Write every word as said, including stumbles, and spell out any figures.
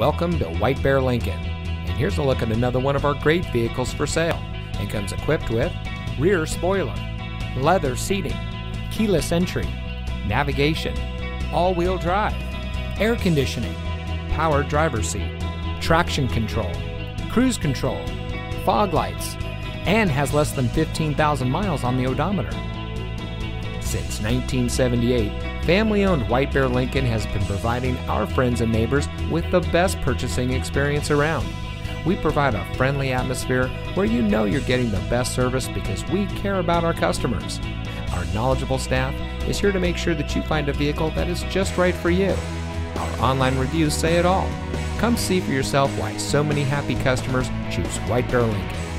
Welcome to White Bear Lincoln, and here's a look at another one of our great vehicles for sale. It comes equipped with rear spoiler, leather seating, keyless entry, navigation, all-wheel drive, air conditioning, power driver's seat, traction control, cruise control, fog lights, and has less than fifteen thousand miles on the odometer. Since nineteen seventy-eight, family-owned White Bear Lincoln has been providing our friends and neighbors with the best purchasing experience around. We provide a friendly atmosphere where you know you're getting the best service because we care about our customers. Our knowledgeable staff is here to make sure that you find a vehicle that is just right for you. Our online reviews say it all. Come see for yourself why so many happy customers choose White Bear Lincoln.